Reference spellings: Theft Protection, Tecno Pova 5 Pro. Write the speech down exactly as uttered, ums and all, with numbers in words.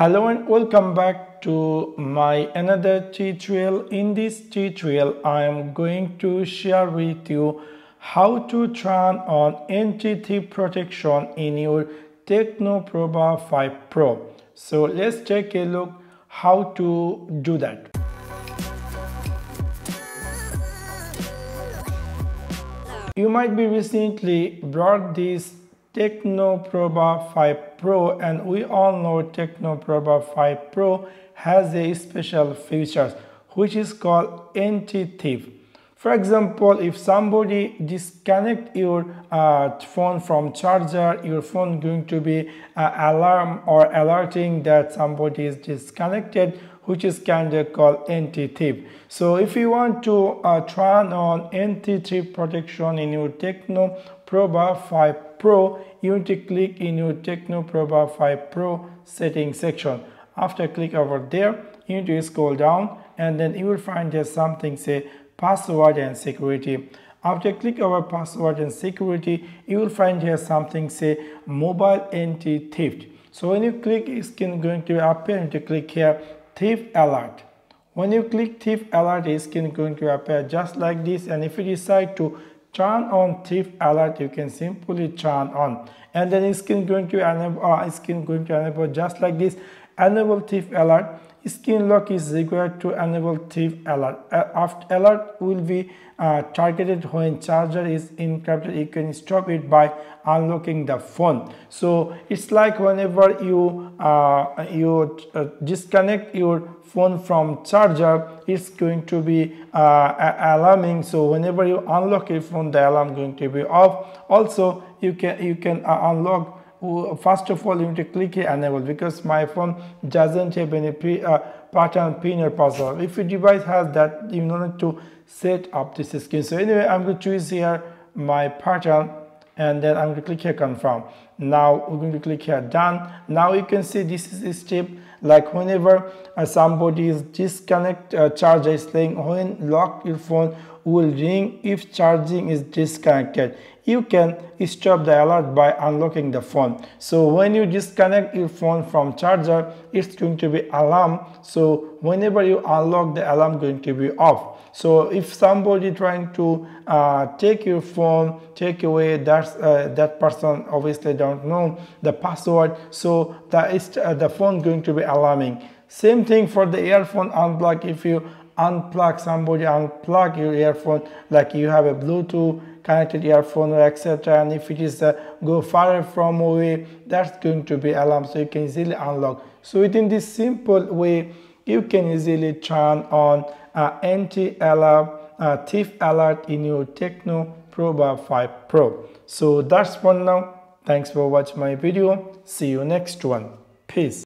Hello and welcome back to my another tutorial. In this tutorial I am going to share with you how to turn on N T T protection in your Tecno Pova five Pro. So let's take a look how to do that. You might be recently brought this Tecno Pova five Pro, and we all know Tecno Pova five Pro has a special features which is called anti-thief. For example, if somebody disconnect your uh, phone from charger, your phone going to be uh, alarm or alerting that somebody is disconnected, which is kind of called anti-thief. So if you want to uh, turn on anti-thief protection in your Tecno Pova five Pro, you need to click in your Tecno Pova five Pro setting section. After click over there, you need to scroll down and then you will find there's something say password and security. After click over password and security, you will find here something say mobile anti-theft. So when you click, it's going to appear, you need to click here thief alert. When you click thief alert, it's going to appear just like this, and if you decide to turn on thief alert, you can simply turn on, and then it's going to enable uh, it's going to enable just like this. Enable thief alert. Skin lock is required to enable thief alert. After alert will be uh, targeted when charger is encrypted. You can stop it by unlocking the phone. So it's like whenever you uh, you uh, disconnect your phone from charger, it's going to be uh, alarming. So whenever you unlock your phone, the alarm going to be off. Also, you can you can uh, unlock. First of all, you need to click here enable, because my phone doesn't have any pre, uh, pattern pin or password. If your device has that, you need to set up this skin. So anyway, I'm going to choose here my pattern, and then I'm going to click here confirm. Now we're going to click here done. Now you can see this is a step like whenever uh, somebody is disconnect uh, charger is saying when lock your phone will ring if charging is disconnected. You can stop the alert by unlocking the phone. So when you disconnect your phone from charger, it's going to be alarm. So whenever you unlock, the alarm going to be off. So if somebody trying to uh, take your phone, take away, that's uh, that person obviously don't know the password. So that is uh, the phone going to be alarming. Same thing for the earphone unplug. If you unplug, somebody unplug your earphone, like you have a Bluetooth connected earphone or etc, and if it is uh, go far from away, that's going to be alarm. So you can easily unlock. So within this simple way, you can easily turn on uh, anti-alarm uh, thief alert in your Tecno Pova five Pro. So that's for now. Thanks for watching my video. See you next one. Peace.